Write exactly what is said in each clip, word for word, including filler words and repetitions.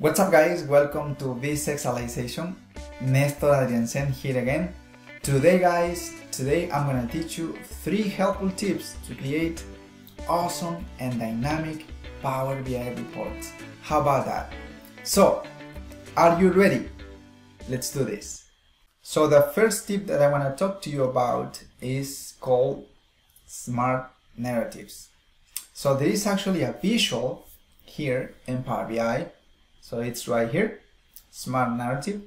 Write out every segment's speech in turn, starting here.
What's up guys, welcome to this Visualization. Nestor Adrianzen here again. Today guys, today I'm gonna teach you three helpful tips to create awesome and dynamic Power B I reports. How about that? So, are you ready? Let's do this. So the first tip that I wanna talk to you about is called Smart Narratives. So there is actually a visual here in Power B I. So it's right here, Smart Narrative.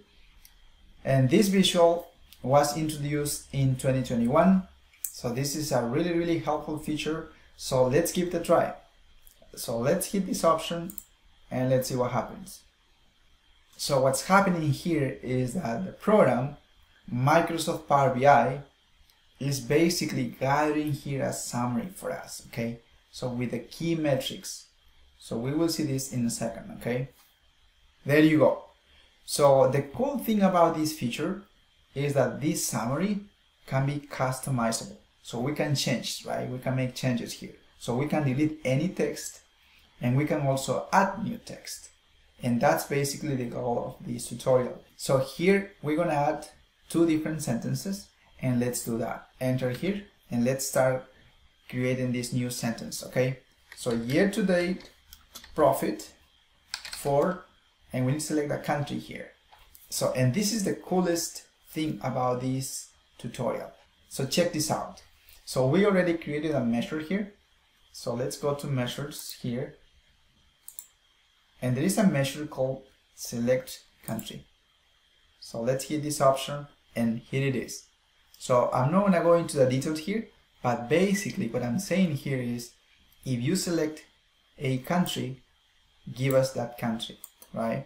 And this visual was introduced in twenty twenty-one. So this is a really, really helpful feature. So let's give it a try. So let's hit this option and let's see what happens. So what's happening here is that the program, Microsoft Power B I, is basically gathering here a summary for us, okay? So with the key metrics. So we will see this in a second, okay? There you go. So the cool thing about this feature is that this summary can be customizable. So we can change, right? We can make changes here. So we can delete any text and we can also add new text. And that's basically the goal of this tutorial. So here we're gonna add two different sentences and let's do that. Enter here and let's start creating this new sentence, okay? So year-to-date profit for, and we need to select a country here. So, and this is the coolest thing about this tutorial. So check this out. So we already created a measure here. So let's go to measures here. And there is a measure called select country. So let's hit this option and here it is. So I'm not gonna go into the details here, but basically what I'm saying here is if you select a country, give us that country. Right?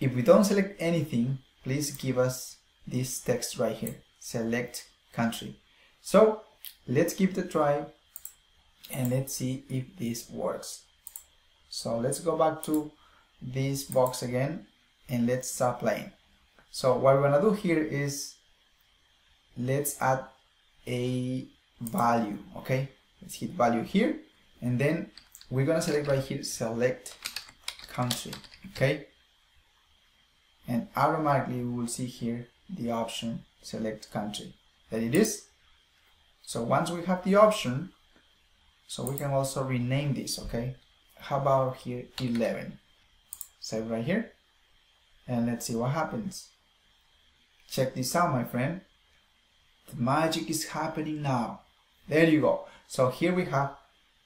If we don't select anything, please give us this text right here, select country. So let's give it a try and let's see if this works. So let's go back to this box again and let's start playing. So what we're gonna do here is let's add a value, okay? Let's hit value here and then we're gonna select right here, select country. Okay, and automatically we will see here the option select country. There it is. So once we have the option, so we can also rename this, okay? How about here eleven? Save right here and let's see what happens. Check this out, my friend. The magic is happening now. There you go. So here we have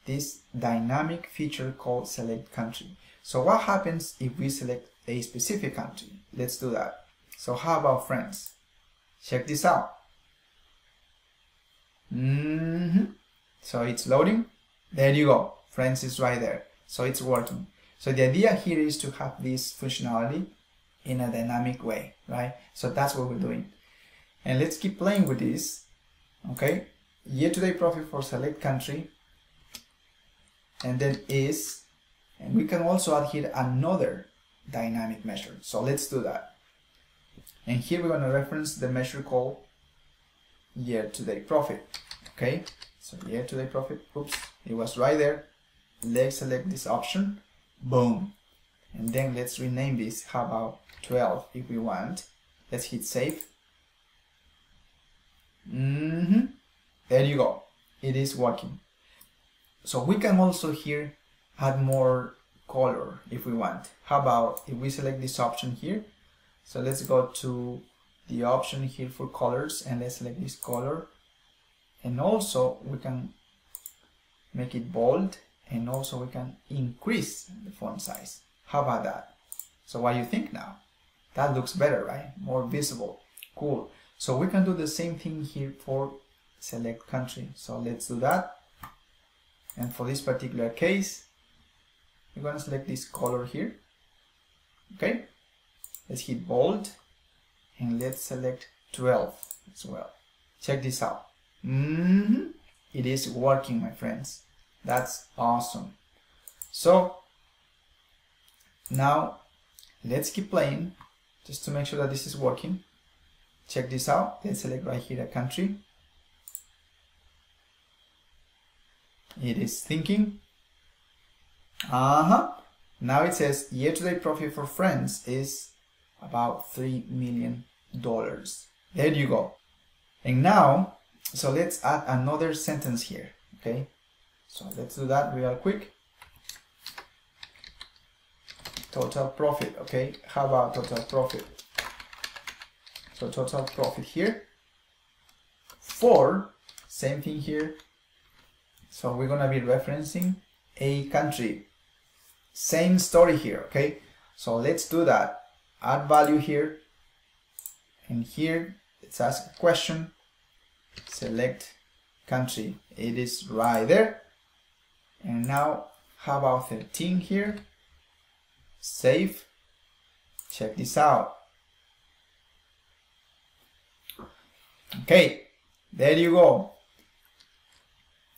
this dynamic feature called select country. So what happens if we select a specific country? Let's do that. So how about France? Check this out. Mm-hmm. So it's loading. There you go. France is right there. So it's working. So the idea here is to have this functionality in a dynamic way, right? So that's what we're doing. And let's keep playing with this. Okay. Year-to-date profit for select country. And then is, and we can also add here another dynamic measure. So let's do that. And here we're going to reference the measure called year-to-date profit. Okay, so year-to-date profit, oops, it was right there. Let's select this option, boom. And then let's rename this, how about twelve if we want. Let's hit save. Mm-hmm. There you go, it is working. So we can also here add more color if we want. How about if we select this option here? So let's go to the option here for colors and let's select this color. And also we can make it bold and also we can increase the font size. How about that? So what do you think now? That looks better, right? More visible. Cool. So we can do the same thing here for select country. So let's do that. And for this particular case, we're going to select this color here. Okay, let's hit bold and let's select twelve as well. Check this out. Mm-hmm. It is working, my friends. That's awesome. So now let's keep playing just to make sure that this is working. Check this out. Let's select right here a country. It is thinking. Uh-huh. Now it says year-to-date profit for friends is about three million dollars. There you go. And now, so let's add another sentence here, okay? So let's do that real quick. Total profit, okay? How about total profit? So total profit here. For, same thing here. So we're gonna be referencing a country. Same story here, okay? So let's do that. Add value here. And here, let's ask a question. Select country. It is right there. And now, how about thirteen here? Save. Check this out. Okay, there you go.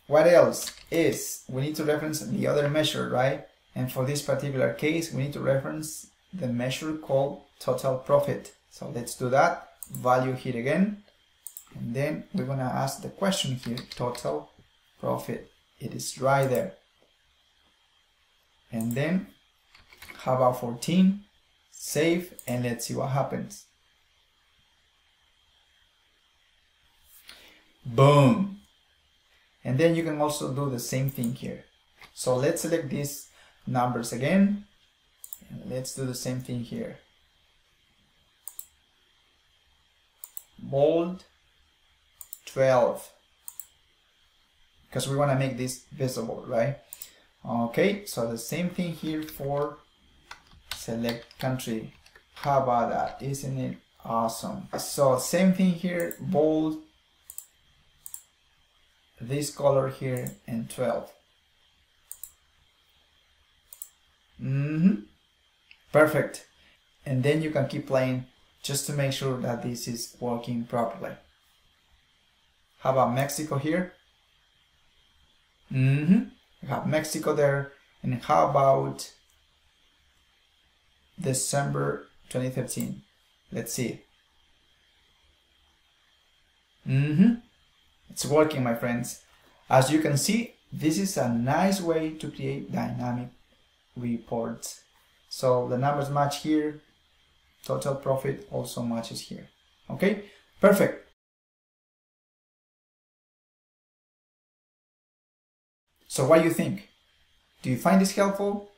What else is, we need to reference the other measure, right? And for this particular case, we need to reference the measure called total profit. So let's do that. Value here again. And then we're gonna ask the question here, total profit. It is right there. And then, how about fourteen? Save, and let's see what happens. Boom. And then you can also do the same thing here. So let's select these numbers again. And let's do the same thing here. Bold twelve, because we want to make this visible, right? Okay, so the same thing here for select country. How about that? Isn't it awesome? So same thing here, bold, this color here, and twelve. Mm-hmm. Perfect. And then you can keep playing just to make sure that this is working properly. How about Mexico here? Mm-hmm. You have Mexico there. And how about December twenty thirteen? Let's see. Mm-hmm. It's working, my friends. As you can see, this is a nice way to create dynamic reports. So the numbers match here. Total profit also matches here. Okay, perfect. So what do you think? Do you find this helpful?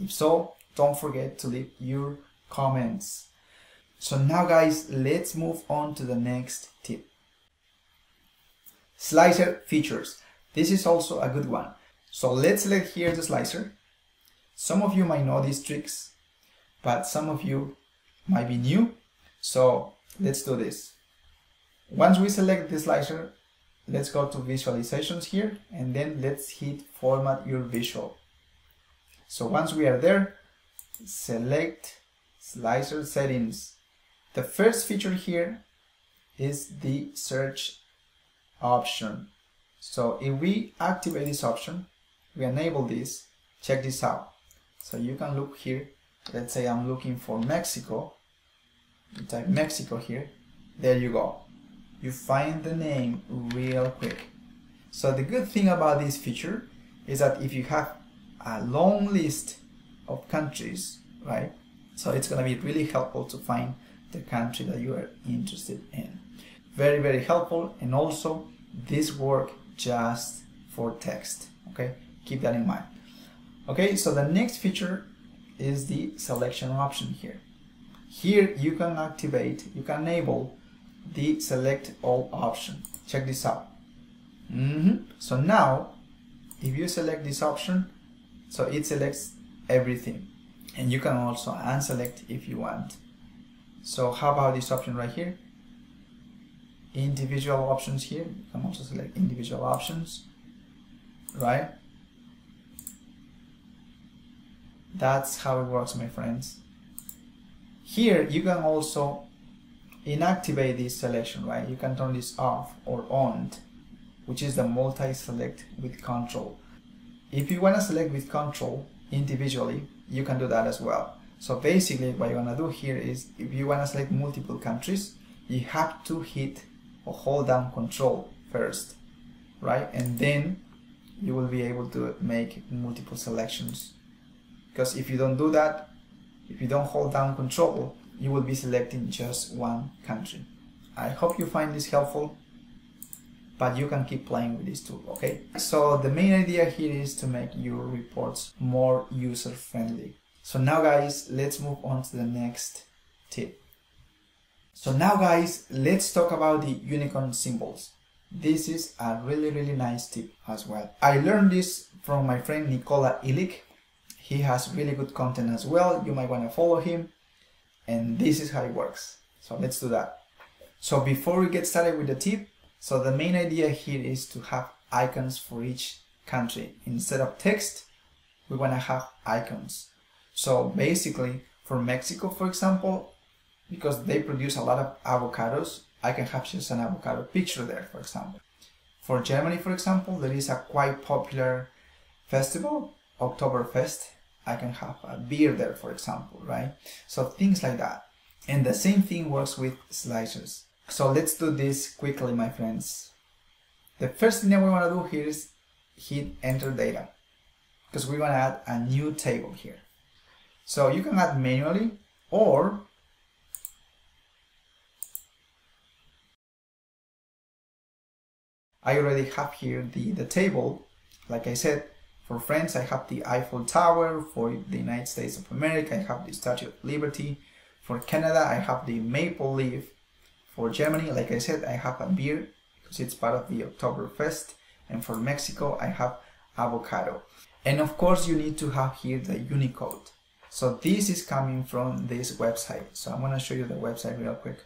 If so, don't forget to leave your comments. So now guys, let's move on to the next tip. Slicer features. This is also a good one. So let's select here the slicer. Some of you might know these tricks, but some of you might be new. So let's do this. Once we select the slicer, let's go to visualizations here, and then let's hit format your visual. So once we are there, select slicer settings. The first feature here is the search option. So if we activate this option, we enable this, check this out. So you can look here. Let's say I'm looking for Mexico. You type Mexico here. There you go. You find the name real quick. So the good thing about this feature is that if you have a long list of countries, right? So it's gonna be really helpful to find the country that you are interested in. Very, very helpful. And also this works just for text, okay? Keep that in mind. Okay, so the next feature is the selection option here. Here you can activate, you can enable the select all option. Check this out. Mm-hmm. So now if you select this option, so it selects everything, and you can also unselect if you want. So how about this option right here, individual options here? You can also select individual options, right? That's how it works, my friends. Here you can also inactivate this selection, right? You can turn this off or on, which is the multi-select with control. If you want to select with control individually, you can do that as well. So basically what you're going to do here is, if you want to select multiple countries, you have to hit or hold down control first, right? And then you will be able to make multiple selections because if you don't do that, if you don't hold down control, you will be selecting just one country. I hope you find this helpful, but you can keep playing with this tool, okay? So the main idea here is to make your reports more user-friendly. So now guys, let's move on to the next tip. So now guys, let's talk about the unicorn symbols. This is a really, really nice tip as well. I learned this from my friend Nicola Ilik. He has really good content as well. You might want to follow him. And this is how it works. So let's do that. So before we get started with the tip, so the main idea here is to have icons for each country. Instead of text, we want to have icons. So basically, for Mexico, for example, because they produce a lot of avocados, I can have just an avocado picture there, for example. For Germany, for example, there is a quite popular festival, Oktoberfest. I can have a beer there, for example, right? So things like that. And the same thing works with slices. So let's do this quickly, my friends. The first thing that we want to do here is hit enter data, because we want to add a new table here. So you can add manually, or I already have here the, the table. Like I said, for France, I have the Eiffel Tower. For the United States of America, I have the Statue of Liberty. For Canada, I have the maple leaf. For Germany, like I said, I have a beer because it's part of the Oktoberfest, and for Mexico I have avocado. And of course you need to have here the Unicode. So this is coming from this website. So I'm going to show you the website real quick.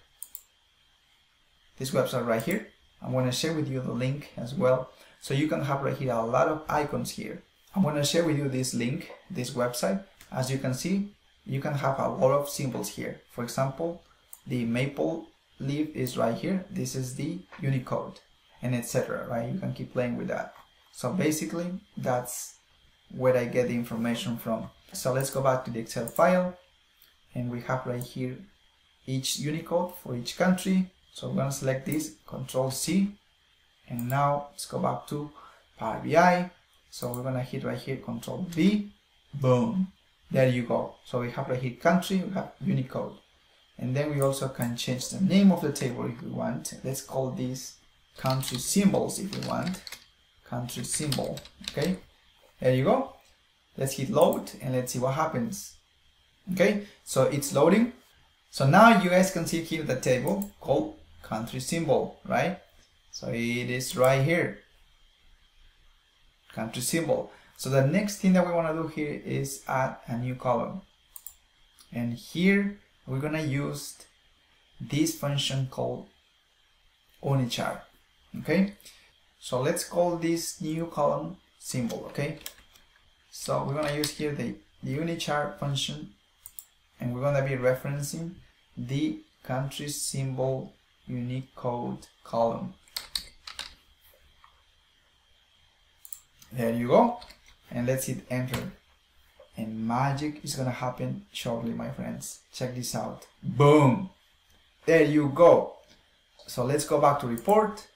This website right here. I'm going to share with you the link as well. So you can have right here a lot of icons here. I'm going to share with you this link, this website. As you can see, you can have a lot of symbols here. For example, the maple leaf is right here. This is the Unicode, and et cetera. Right? You can keep playing with that. So basically, that's where I get the information from. So let's go back to the Excel file, and we have right here each Unicode for each country. So we're gonna select this, Control C, and now let's go back to Power B I. So we're gonna hit right here Control V, boom. There you go. So we have right here country, we have Unicode. And then we also can change the name of the table if we want. Let's call this country symbols if we want. Country symbol. Okay, there you go. Let's hit load and let's see what happens. Okay, so it's loading. So now you guys can see here the table called country symbol, right? So it is right here. Country symbol. So the next thing that we want to do here is add a new column. And here we're gonna use this function called Unichar. Okay, so let's call this new column symbol. Okay, so we're gonna use here the, the Unichar function, and we're gonna be referencing the country symbol Unicode column. There you go, and let's hit enter. And magic is gonna happen shortly, my friends. Check this out. Boom! There you go. So let's go back to report.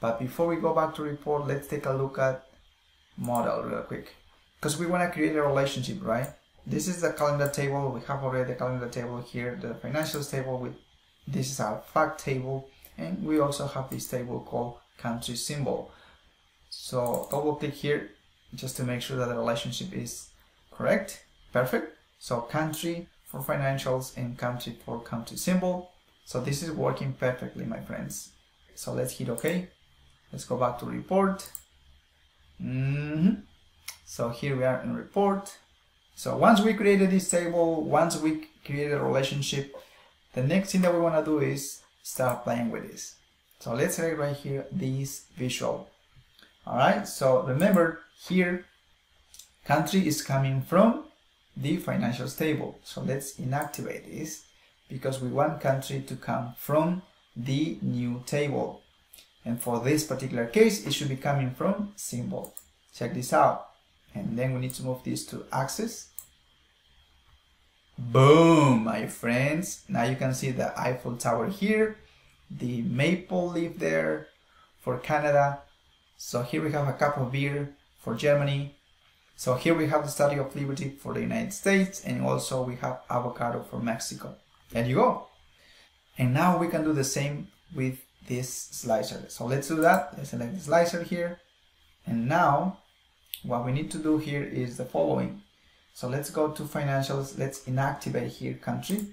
But before we go back to report, let's take a look at model real quick, because we want to create a relationship, right? This is the calendar table. We have already the calendar table here, the financials table. With this is our fact table, and we also have this table called country symbol. So double click here, just to make sure that the relationship is correct. Perfect. So country for financials and country for country symbol. So this is working perfectly, my friends. So let's hit OK. Let's go back to report. Mm-hmm. So here we are in report. So once we created this table, once we created a relationship, the next thing that we want to do is start playing with this. So let's select right here this visual. All right. So remember, here country is coming from the financials table, so let's inactivate this because we want country to come from the new table, and for this particular case it should be coming from symbol. Check this out, and then we need to move this to axis. Boom, my friends, now you can see the Eiffel Tower here, the maple leaf there for Canada. So here we have a cup of beer for Germany, So here we have the Statue of Liberty for the United States, and also we have avocado for Mexico. There you go. And now we can do the same with this slicer. So let's do that. Let's select the slicer here. And now what we need to do here is the following. So let's go to financials. Let's inactivate here country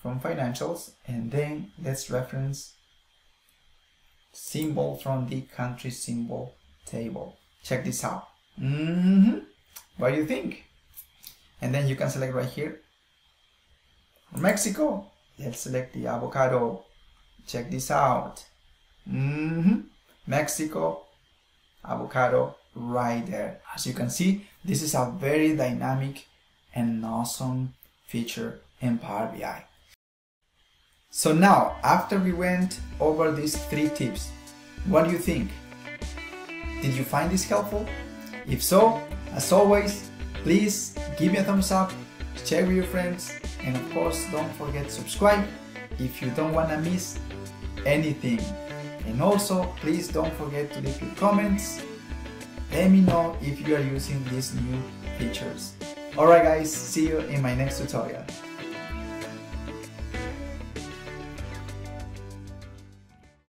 from financials, and then let's reference symbol from the country symbol table. Check this out. Mm-hmm. What do you think? And then you can select right here for Mexico. Let's select the avocado. Check this out. Mm-hmm. Mexico, avocado right there. As you can see, this is a very dynamic and awesome feature in Power B I. So now, after we went over these three tips, what do you think? Did you find this helpful? If so, as always, please give me a thumbs up, share with your friends, and of course don't forget to subscribe if you don't want to miss anything. And also, please don't forget to leave your comments. Let me know if you are using these new features. Alright guys, see you in my next tutorial.